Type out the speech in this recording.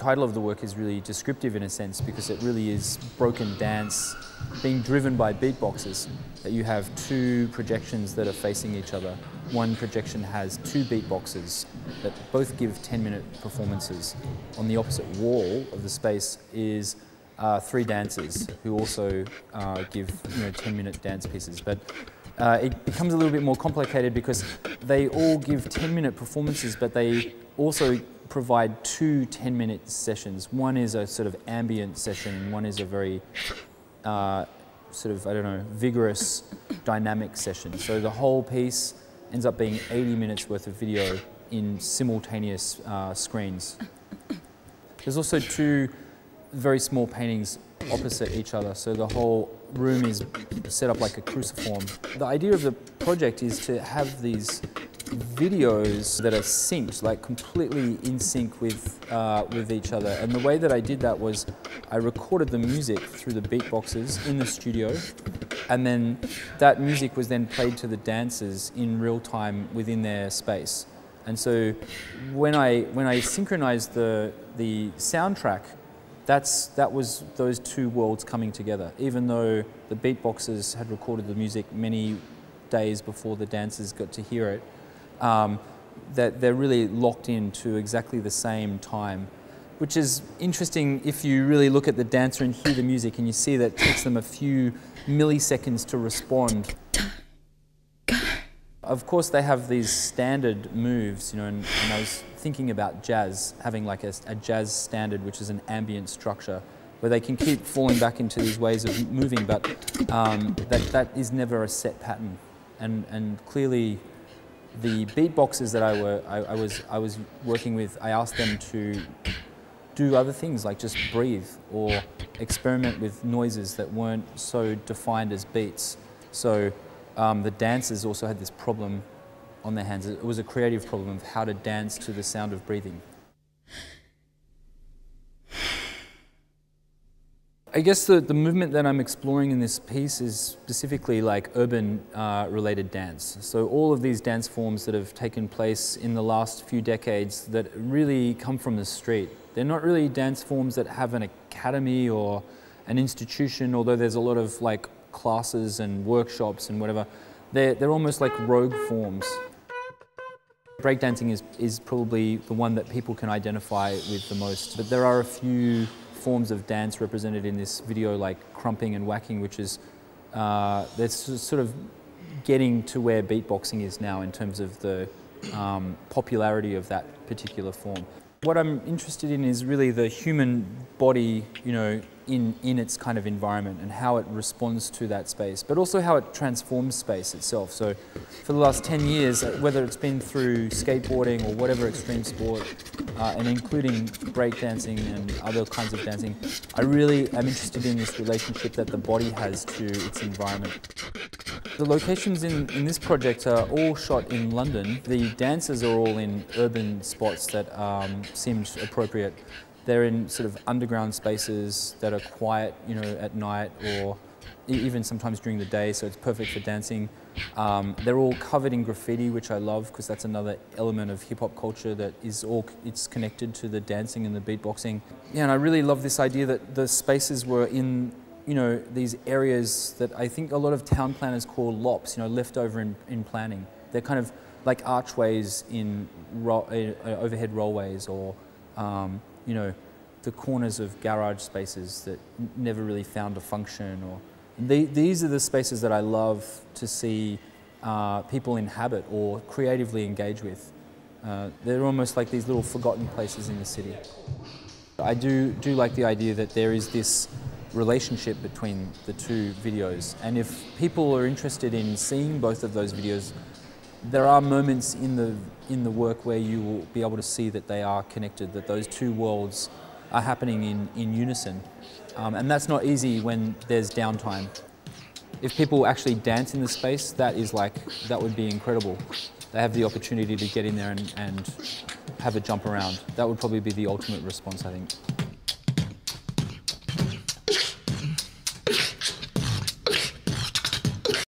title of the work is really descriptive in a sense, because it really is broken dance being driven by beatboxes. That you have two projections that are facing each other. One projection has two beatboxes that both give 10-minute performances. On the opposite wall of the space is three dancers who also give 10-minute dance pieces. But it becomes a little bit more complicated because they all give 10-minute performances, but they also provide two 10-minute sessions. One is a sort of ambient session, and one is a very vigorous, dynamic session. So the whole piece ends up being 80 minutes worth of video in simultaneous screens. There's also two very small paintings opposite each other, so the whole room is set up like a cruciform. The idea of the project is to have these videos that are synced, like completely in sync with each other. And the way that I did that was I recorded the music through the beatboxes in the studio, and then that music was then played to the dancers in real time within their space. And so when I synchronized the soundtrack, that was those two worlds coming together. Even though the beatboxers had recorded the music many days before the dancers got to hear it, that they're really locked into exactly the same time, which is interesting if you really look at the dancer and hear the music, and you see that it takes them a few milliseconds to respond. Of course, they have these standard moves, and I was thinking about jazz, having like a jazz standard, which is an ambient structure, where they can keep falling back into these ways of moving, but that is never a set pattern. And clearly, the beatboxers that I was working with, I asked them to do other things, like just breathe or experiment with noises that weren't so defined as beats. So the dancers also had this problem on their hands. It was a creative problem of how to dance to the sound of breathing. I guess the movement that I'm exploring in this piece is specifically like urban related dance. So all of these dance forms that have taken place in the last few decades that really come from the street. They're not really dance forms that have an academy or an institution, although there's a lot of like classes and workshops and whatever. They're almost like rogue forms. Breakdancing is probably the one that people can identify with the most, but there are a few forms of dance represented in this video, like crumping and whacking, which is that's sort of getting to where beatboxing is now in terms of the popularity of that particular form. What I'm interested in is really the human body, in its kind of environment, and how it responds to that space, but also how it transforms space itself. So for the last 10 years, whether it's been through skateboarding or whatever extreme sport, and including breakdancing and other kinds of dancing, I really am interested in this relationship that the body has to its environment. The locations in this project are all shot in London. The dancers are all in urban spots that seemed appropriate. They're in sort of underground spaces that are quiet, at night or even sometimes during the day, so it's perfect for dancing. They're all covered in graffiti, which I love, because that's another element of hip-hop culture that is it's connected to the dancing and the beatboxing. Yeah, and I really love this idea that the spaces were in, these areas that I think a lot of town planners call LOPs, leftover in planning. They're kind of like archways in overhead rollways, or the corners of garage spaces that never really found a function. Or these are the spaces that I love to see people inhabit or creatively engage with. They're almost like these little forgotten places in the city. I do like the idea that there is this relationship between the two videos, and if people are interested in seeing both of those videos, there are moments in the work where you will be able to see that they are connected, that those two worlds are happening in unison. And that's not easy when there's downtime. If people actually dance in the space, that would be incredible. They have the opportunity to get in there and have a jump around. That would probably be the ultimate response, I think.